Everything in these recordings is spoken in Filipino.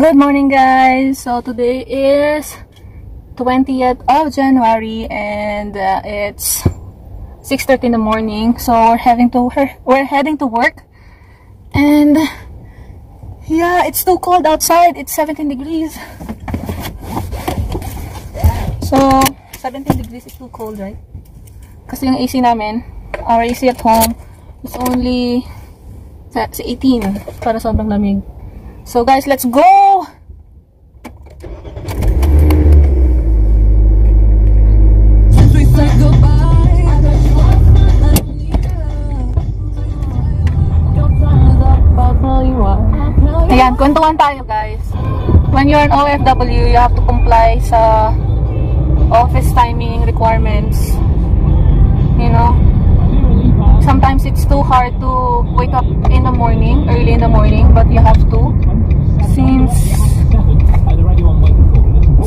Good morning, guys. So today is 20th of January, and it's 6:30 in the morning. So we're heading to work, and yeah, it's too cold outside. It's 17 degrees. So 17 degrees is too cold, right? Kasi yung AC namin, our AC at home is only sa 18 para sobrang lamig. So guys, let's go! Ayan, kwentuhan tayo, guys. When you're an OFW, you have to comply sa office timing requirements. You know? Sometimes it's too hard to wake up in the morning, early in the morning, but you have to.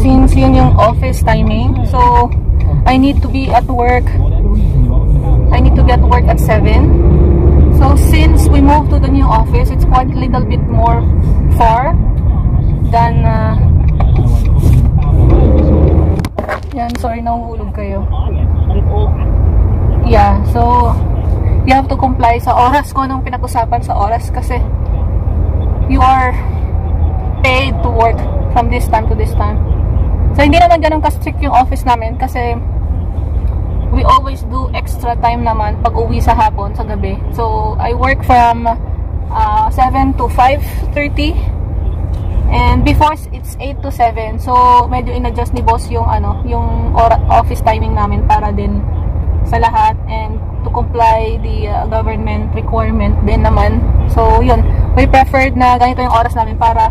Since yun yung office timing, so I need to be at work. I need to get to work at 7. So since we moved to the new office, it's quite a little bit more far than. Yan, sorry, nahuhulog kayo. Yeah, so you have to comply sa oras ko nung pinag-usapan sa oras, kasi you are paid to work from this time to this time. So hindi naman ganun ka-strict yung office namin, kasi we always do extra time naman pag uwi sa hapon, sa gabi. So I work from 7 to 5:30, and before it's 8 to 7. So medyo inadjust ni boss yung yung office timing namin para din sa lahat, and to comply the government requirement din naman. So yun, we preferred na ganito yung oras namin para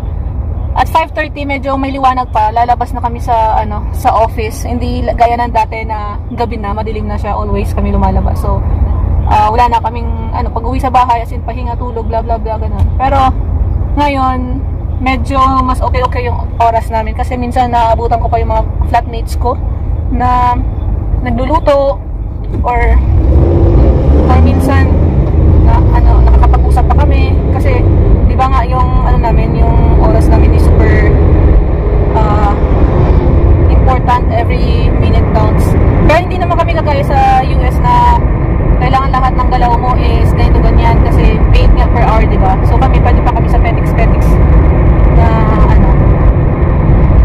at 5:30 medyo may liwanag pa, lalabas na kami sa sa office. Hindi gaya ng dati na gabi na, madilim na siya, always kami lumalabas. So wala na kaming pag-uwi sa bahay, as in pahinga, tulog, blah blah blah, ganun. Pero ngayon medyo mas okay yung oras namin, kasi minsan naabutan ko pa yung mga flatmates ko na nagluluto or minsan na nakakapag-usap pa kami, kasi di ba nga yung namin, yung oras namin is super important, every minute counts. Pero hindi naman kami kagaya sa US na kailangan lahat ng galaw mo is ganito ganyan, kasi paid nga per hour, di ba? So kami pwede pa kami sa petics na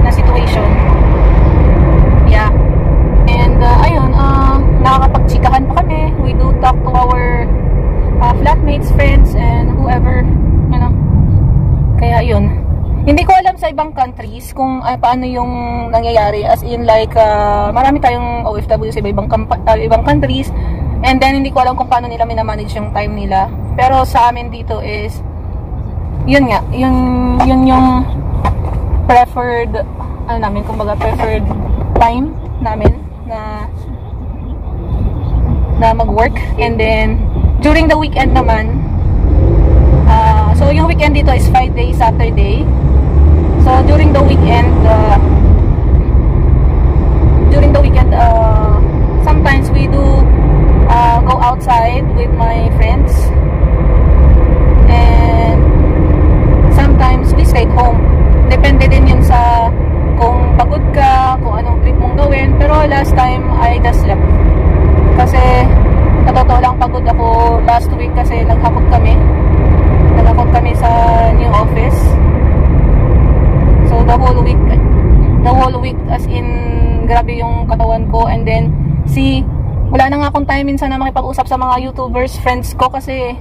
na situation. Yeah. And ayun, nakakapagchikahan pa kami. We do talk to our flatmates, friends, and whoever. Kaya yun, hindi ko alam sa ibang countries kung paano yung nangyayari, as in like marami tayong OFW sa ibang countries, and then hindi ko alam kung paano nila minamanage yung time nila. Pero sa amin dito is yun nga, yun yung preferred namin, kumbaga preferred time namin na mag-work. And then during the weekend naman, so yung weekend dito is Friday, Saturday. So during the weekend, sometimes we do go outside with my friends, and sometimes we stay home. Depende din yun sa kung pagod ka, kung anong trip mong gawin. Pero last time I just slept, kasi sa totoo lang pagod ako last week, kasi naghakot kami sa new office. So the whole week as in grabe yung katawan ko. And then wala na nga akong time minsan na makipag-usap sa mga YouTubers friends ko, kasi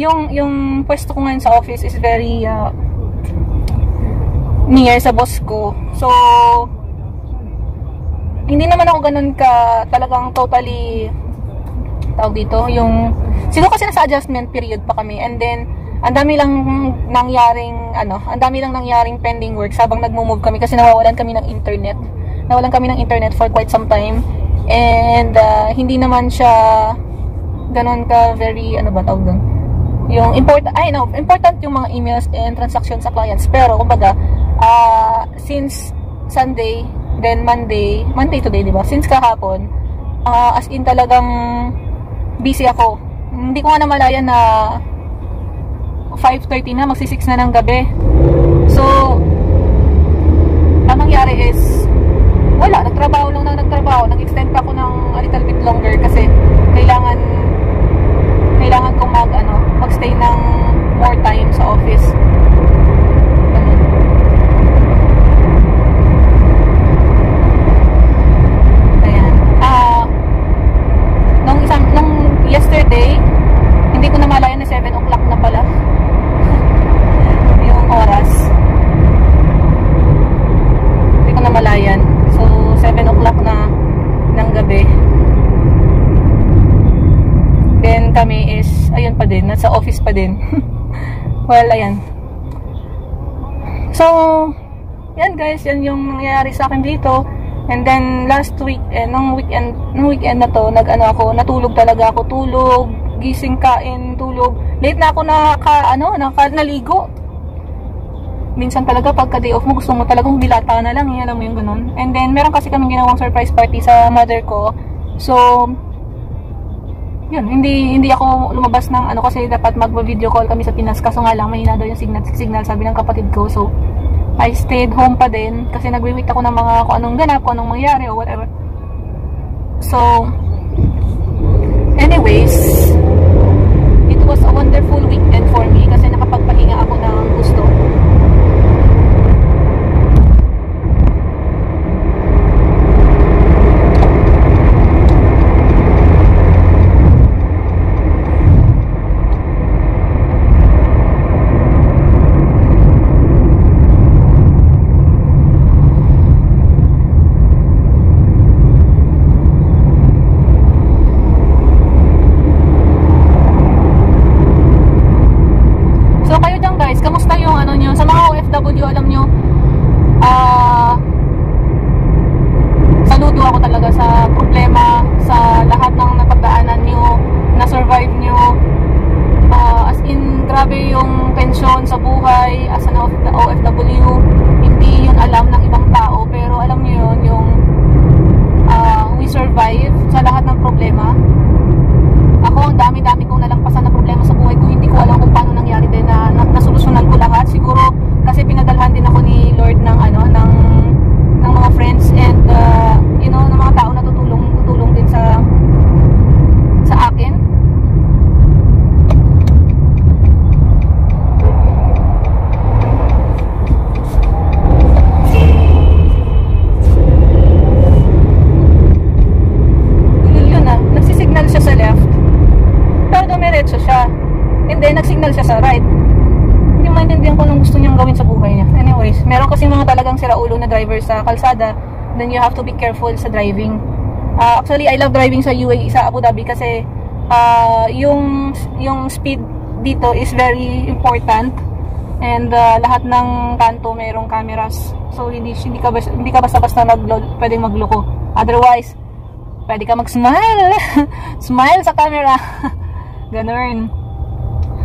yung pwesto ko ngayon sa office is very near sa boss ko. So hindi naman ako ganun ka talagang totally tawag dito, yung siguro kasi nasa adjustment period pa kami, and then ang dami lang nangyaring pending work habang nagmo-move kami, kasi nawawalan kami ng internet for quite some time. And hindi naman siya ganoon ka very yung important, important yung mga emails and transactions sa clients. Pero kumbaga since Sunday, then Monday today, di ba? Since kahapon as in talagang busy ako. Hindi ko nga namalayan na 5:30 na, magsi-6 na ng gabi. So, ang nangyari is, wala, nagtrabaho lang nagtrabaho. Nag-extend pa ako ng a little bit longer kasi kailangan kong magstay ng more time sa office. Ayan. Nung yesterday, hindi ko namalayan na 7 o'clock na pala yung oras. Hindi ko namalayan. So, 7 o'clock na ng gabi. Then kami is, ayun pa din, nasa office pa din. Well, ayan. So, yan guys, yan yung nangyayari sa akin dito. And then, last week, nung weekend na to, natulog talaga ako. Tulog, gising, kain, tulog. Late na ako naligo. Minsan talaga, pagka day off mo, gusto mo talagang bilata na lang. Yan, alam mo yung ganun. And then, meron kasi kami ginawang surprise party sa mother ko. So, yun, hindi ako lumabas ng kasi dapat magba-video call kami sa Pinas, kaso nga lang mahina daw yung signal sabi ng kapatid ko, so I stayed home pa din kasi nagwi-wait ako ng mga kung anong ganap, kung anong mangyari o whatever. So anyways, it was a wonderful weekend for me kasi nakapagpahinga ako ng gusto. Sa kalsada, then you have to be careful sa driving. Actually, I love driving sa UAE, sa Abu Dhabi kasi yung speed dito is very important, and lahat ng kanto mayroong cameras, so hindi ka basta-basta pwedeng magloko, otherwise pwede ka mag-smile smile sa camera ganun.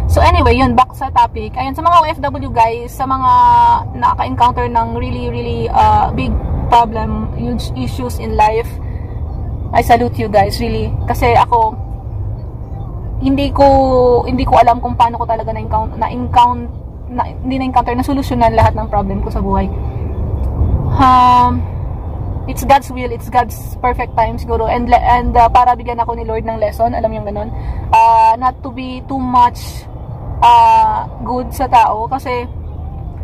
So anyway, yun, back sa topic. Ayun, sa mga OFW guys, sa mga nakaka-encounter ng really big problem, huge issues in life, I salute you guys, really. Kasi ako, hindi ko alam kung paano ko talaga na solusyonan lahat ng problem ko sa buhay. It's God's will, it's God's perfect time siguro, and para bigyan ako ni Lord ng lesson, alam yung ganun. Not to be too much good sa tao kasi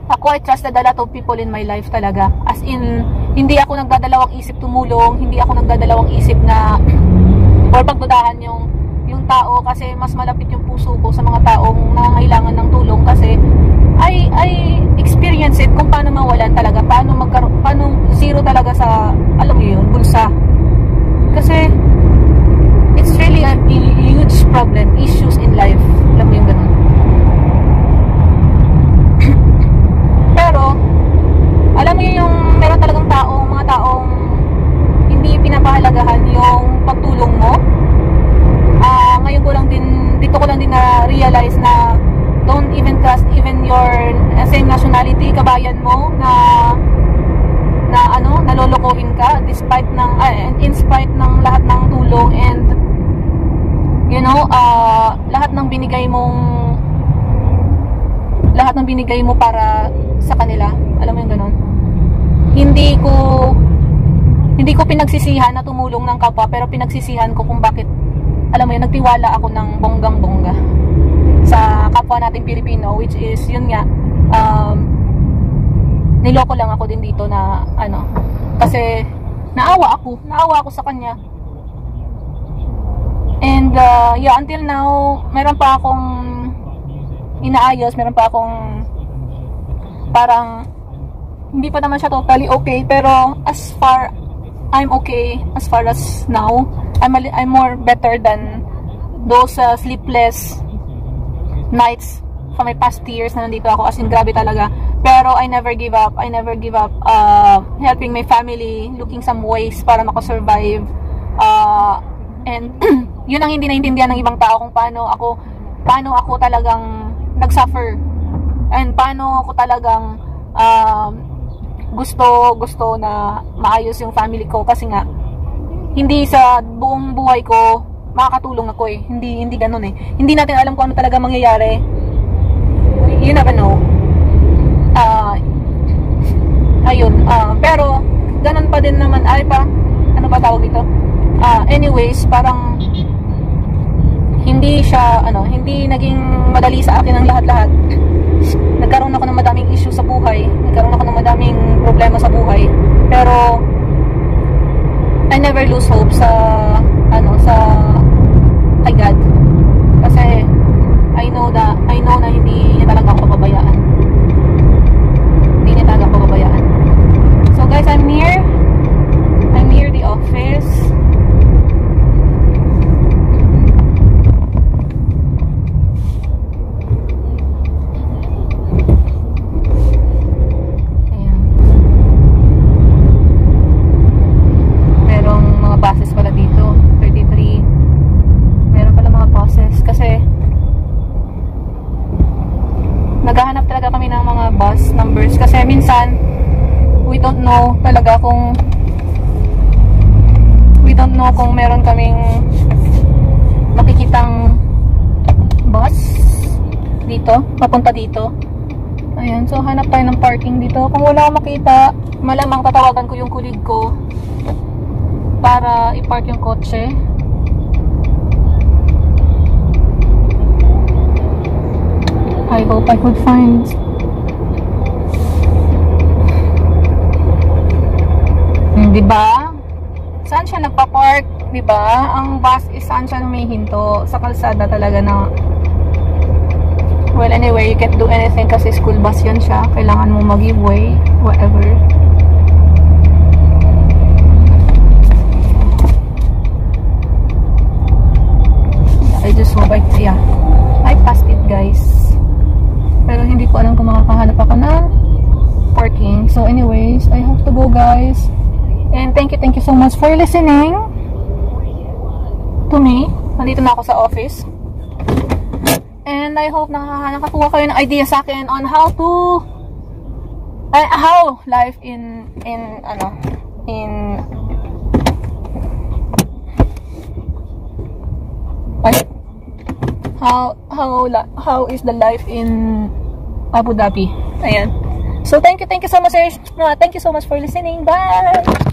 ako, I trusted a lot of people in my life talaga, as in hindi ako nagdadalawang isip tumulong, hindi ako nagdadalawang isip na or pagdudahan yung tao kasi mas malapit yung puso ko sa mga taong nangangailangan ng tulong kasi I experience it kung paano mawalan talaga, paano zero talaga sa, alam mo yun, bulsa kasi it's really a huge problem, issues in life, alam mo yung ganun. Pero alam mo yung meron talagang mga taong hindi pinapahalagahan yung pagtulong mo. Ngayon ko lang din, dito ko lang din na-realize na don't even trust even your same nationality, kabayan mo na nalolokohin ka in spite ng lahat ng tulong, and you know, lahat ng binigay mo para sa kanila. Alam mo yung ganun? Hindi ko pinagsisihan na tumulong ng kapwa, pero pinagsisihan ko kung bakit, alam mo yun, nagtiwala ako ng bonggang-bongga sa kapwa nating Pilipino, which is, yun nga, niloko lang ako din dito na, ano, kasi naawa ako sa kanya. And, yeah, until now, meron pa akong inaayos, meron pa akong parang, hindi pa naman siya totally okay, pero as far I'm okay, as far as now, I'm more better than those sleepless nights from my past years na nandito ako, as in grabe talaga. Pero I never give up helping my family, looking some ways para makasurvive, and yun ang hindi naintindihan ng ibang tao, kung paano ako talagang nagsuffer and paano ako talagang gusto na maayos yung family ko, kasi nga hindi sa buong buhay ko makakatulong ako eh, hindi ganoon eh, hindi natin alam kung ano talaga mangyayari, you never know, ayun, pero ganoon pa din naman, ay pa ano ba tawag ito, anyways, parang hindi siya, ano, hindi naging madali sa akin ang lahat-lahat. Nagkaroon ako ng madaming issue sa buhay, nagkaroon ako ng madaming problema sa buhay, pero I never lose hope sa, ano, sa kay God, kasi I know na hindi niya talaga ako pababayaan, so guys, I'm near the office. Naghahanap talaga kami ng mga bus numbers kasi minsan we don't know kung meron kaming makikitang bus dito, papunta dito. Ayun, so hanap tayo ng parking dito. Kung wala makita, malamang tatawagan ko yung kulig ko para i-park yung kotse. I hope I could find diba? Saan siya nagpa-park? Diba? Ang bus is saan siya humihinto? Sa kalsada talaga na. Well, anyway, you can't do anything kasi school bus yun siya. Kailangan mo mag-give way, whatever. I just hope I passed it, guys. Pero hindi ko alam kung makakahanap ako ng parking. So anyways, I have to go, guys. And thank you so much for listening to me. Nandito na ako sa office. And I hope nakakuha kayo ng idea sa akin on how life how is the life in Abu Dhabi. Ayan. So thank you so much for listening. Bye.